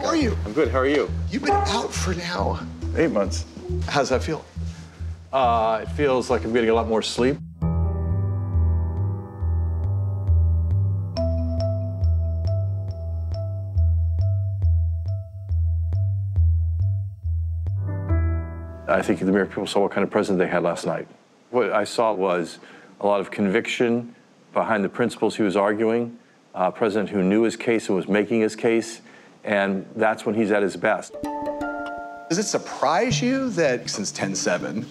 How are you? I'm good. How are you? You've been out for now 8 months. How's that feel? It feels like I'm getting a lot more sleep. I think the American people saw what kind of president they had last night. What I saw was a lot of conviction behind the principles he was arguing, a president who knew his case and was making his case, and that's when he's at his best. Does it surprise you that since 10-7,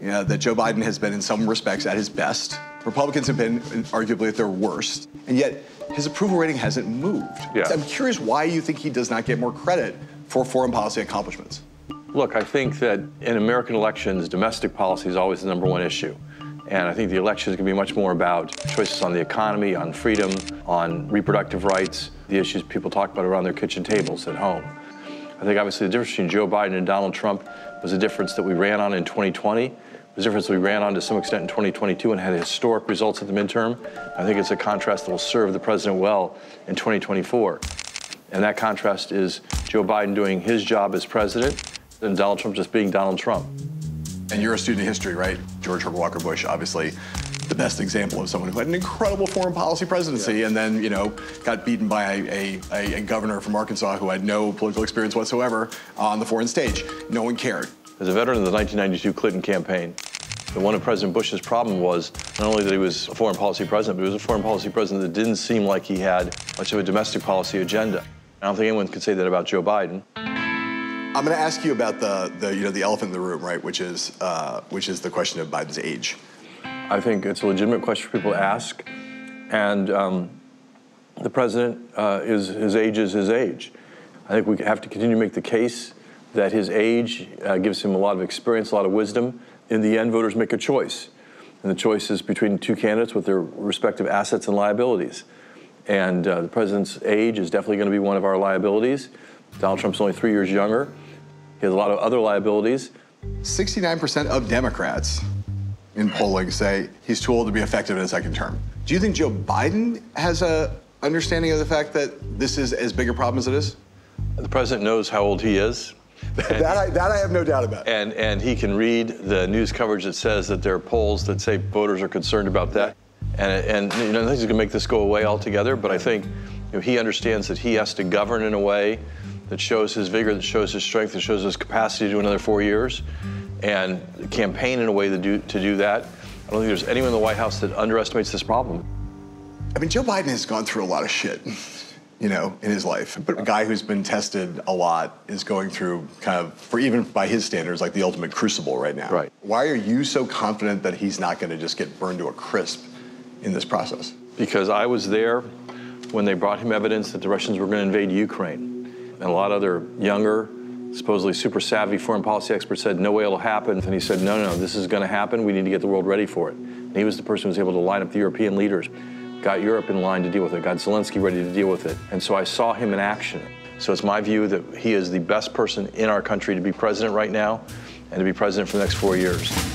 that Joe Biden has been in some respects at his best? Republicans have been arguably at their worst, and yet his approval rating hasn't moved. Yeah. I'm curious why you think he does not get more credit for foreign policy accomplishments. Look, I think that in American elections, domestic policy is always the number one issue. And I think the election is going to be much more about choices on the economy, on freedom, on reproductive rights, the issues people talk about around their kitchen tables at home. I think obviously the difference between Joe Biden and Donald Trump was a difference that we ran on in 2020, was a difference we ran on to some extent in 2022 and had historic results at the midterm. I think it's a contrast that will serve the president well in 2024. And that contrast is Joe Biden doing his job as president, and Donald Trump just being Donald Trump. And you're a student of history, right? George Herbert Walker Bush, obviously the best example of someone who had an incredible foreign policy presidency and then, got beaten by a governor from Arkansas who had no political experience whatsoever on the foreign stage. No one cared. As a veteran of the 1992 Clinton campaign, one of President Bush's problems was not only that he was a foreign policy president, but he was a foreign policy president that didn't seem like he had much of a domestic policy agenda. I don't think anyone could say that about Joe Biden. I'm going to ask you about the elephant in the room, right? Which is the question of Biden's age. I think it's a legitimate question for people to ask, and the president his age is his age. I think we have to continue to make the case that his age gives him a lot of experience, a lot of wisdom. In the end, voters make a choice, and the choice is between two candidates with their respective assets and liabilities. And the president's age is definitely going to be one of our liabilities. Donald Trump's only 3 years younger. He has a lot of other liabilities. 69% of Democrats in polling say he's too old to be effective in a second term. Do you think Joe Biden has a understanding of the fact that this is as big a problem as it is? The president knows how old he is. That I have no doubt about. And he can read the news coverage that says that there are polls that say voters are concerned about that. And I think he's going to make this go away altogether, but I think he understands that he has to govern in a way that shows his vigor, that shows his strength, that shows his capacity to do another 4 years, and campaign in a way to do that. I don't think there's anyone in the White House that underestimates this problem. I mean, Joe Biden has gone through a lot of shit, in his life. But a guy who's been tested a lot is going through kind of, for even by his standards, like the ultimate crucible right now. Right. Why are you so confident that he's not going to just get burned to a crisp in this process? Because I was there when they brought him evidence that the Russians were going to invade Ukraine. And a lot of other younger, supposedly super savvy foreign policy experts said, no way it'll happen. And he said, no, this is going to happen. We need to get the world ready for it. And he was the person who was able to line up the European leaders, got Europe in line to deal with it, got Zelensky ready to deal with it. And so I saw him in action. So it's my view that he is the best person in our country to be president right now and to be president for the next 4 years.